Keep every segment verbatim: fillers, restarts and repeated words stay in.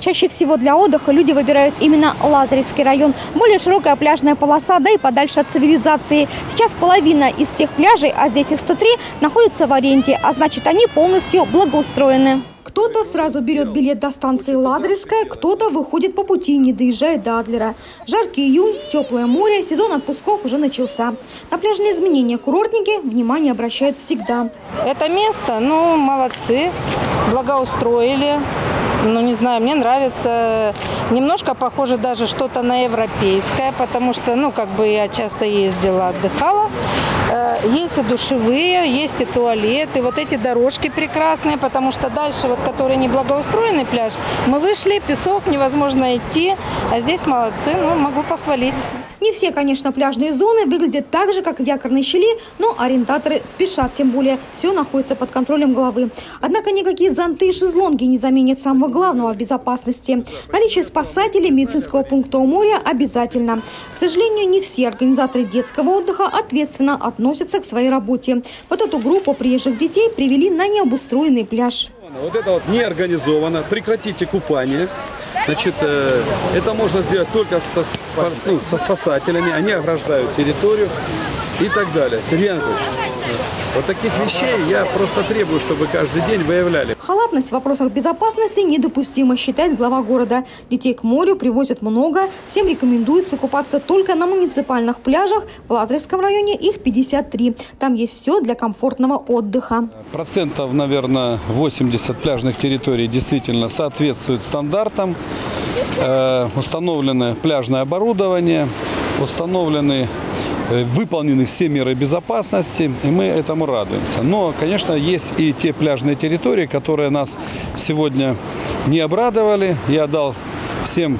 Чаще всего для отдыха люди выбирают именно Лазаревский район. Более широкая пляжная полоса, да и подальше от цивилизации. Сейчас половина из всех пляжей, а здесь их сто три, находятся в аренде, а значит, они полностью благоустроены. Кто-то сразу берет билет до станции Лазаревская, кто-то выходит по пути, не доезжая до Адлера. Жаркий июнь, теплое море, сезон отпусков уже начался. На пляжные изменения курортники внимание обращают всегда. Это место, ну, молодцы, благоустроили. Ну, не знаю, мне нравится. Немножко похоже даже что-то на европейское, потому что, ну, как бы я часто ездила, отдыхала. Есть и душевые, есть и туалеты, вот эти дорожки прекрасные, потому что дальше, вот который неблагоустроенный пляж, мы вышли, песок, невозможно идти, а здесь молодцы, ну, могу похвалить. Не все, конечно, пляжные зоны выглядят так же, как в Якорной щели, но арендаторы спешат, тем более все находится под контролем главы. Однако никакие зонты и шезлонги не заменят самого главного в безопасности. Наличие спасателей медицинского пункта у моря обязательно. К сожалению, не все организаторы детского отдыха ответственно относятся к своей работе. Вот эту группу приезжих детей привели на необустроенный пляж. Вот это вот не организовано. Прекратите купание. Значит, это можно сделать только со, ну, со спасателями, они ограждают территорию и так далее. Сергей Анатольевич, вот таких вещей я просто требую, чтобы каждый день выявляли. Халатность в вопросах безопасности недопустима, считает глава города. Детей к морю привозят много, всем рекомендуется купаться только на муниципальных пляжах. В Лазаревском районе их пятьдесят три. Там есть все для комфортного отдыха. Процентов, наверное, восемьдесят пляжных территорий действительно соответствуют стандартам. Э, установлено пляжное оборудование, установлены выполнены все меры безопасности, и мы этому радуемся. Но, конечно, есть и те пляжные территории, которые нас сегодня не обрадовали. Я дал всем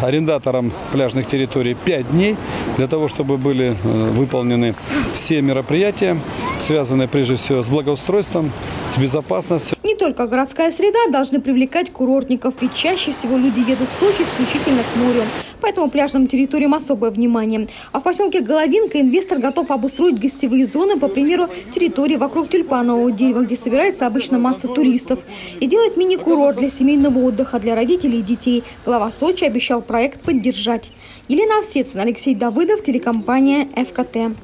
арендаторам пляжных территорий пять дней для того, чтобы были выполнены все мероприятия, связанные прежде всего с благоустройством, с безопасностью. Не только городская среда должны привлекать курортников, ведь чаще всего люди едут в Сочи исключительно к морю. Поэтому пляжным территориям особое внимание. А в поселке Головинка инвестор готов обустроить гостевые зоны, по примеру, территории вокруг тюльпанового дерева, где собирается обычно масса туристов. И делать мини-курорт для семейного отдыха, для родителей и детей. Глава Сочи обещал проект поддержать. Елена Овседец, Алексей Давыдов, телекомпания ФКТ.